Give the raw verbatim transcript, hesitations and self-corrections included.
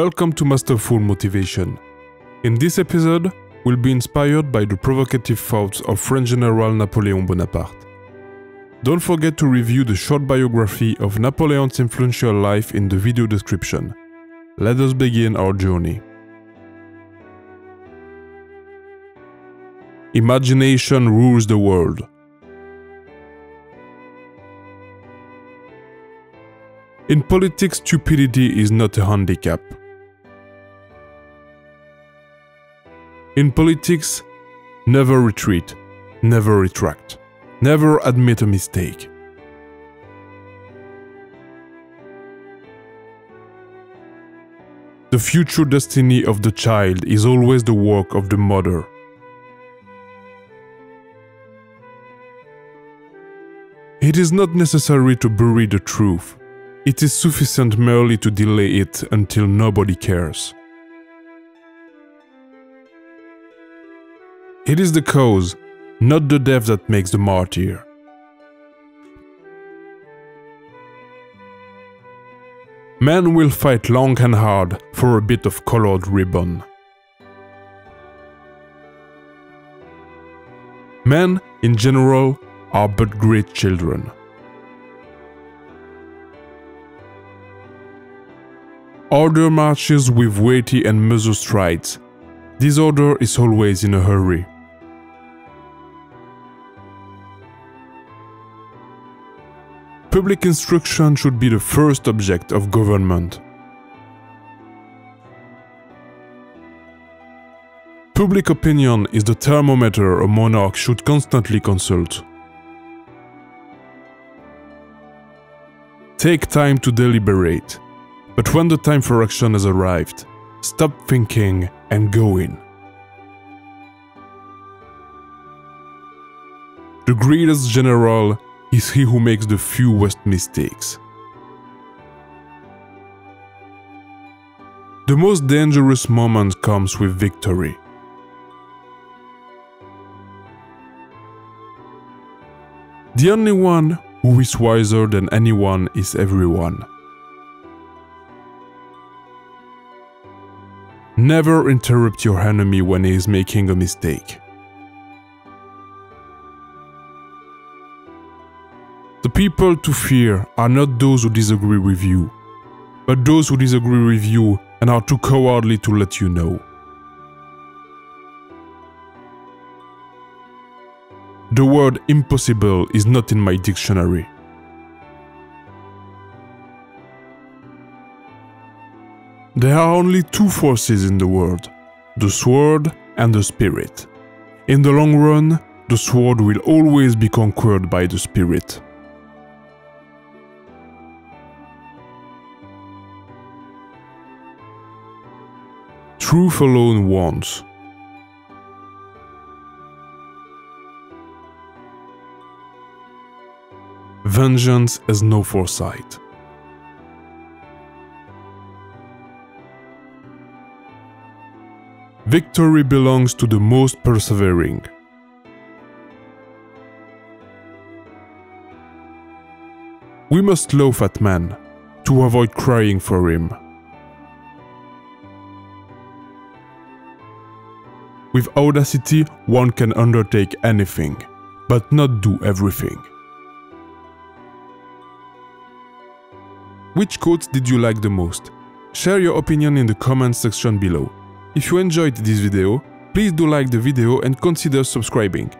Welcome to Masterful Motivation. In this episode, we'll be inspired by the provocative thoughts of French General Napoleon Bonaparte. Don't forget to review the short biography of Napoleon's influential life in the video description. Let us begin our journey. Imagination rules the world. In politics, stupidity is not a handicap. In politics, never retreat, never retract, never admit a mistake. The future destiny of the child is always the work of the mother. It is not necessary to bury the truth. It is sufficient merely to delay it until nobody cares. It is the cause, not the death, that makes the martyr. Men will fight long and hard for a bit of colored ribbon. Men, in general, are but great children. Order marches with weighty and measured strides. Disorder is always in a hurry. Public instruction should be the first object of government. Public opinion is the thermometer a monarch should constantly consult. Take time to deliberate, but when the time for action has arrived, stop thinking and go in. The greatest general is he who makes the fewest mistakes. The most dangerous moment comes with victory. The only one who is wiser than anyone is everyone. Never interrupt your enemy when he is making a mistake. The people to fear are not those who disagree with you, but those who disagree with you and are too cowardly to let you know. The word impossible is not in my dictionary. There are only two forces in the world, the sword and the spirit. In the long run, the sword will always be conquered by the spirit. Truth alone wants. Vengeance has no foresight. Victory belongs to the most persevering. We must laugh at man, to avoid crying for him. With audacity, one can undertake anything, but not do everything. Which quotes did you like the most? Share your opinion in the comments section below. If you enjoyed this video, please do like the video and consider subscribing.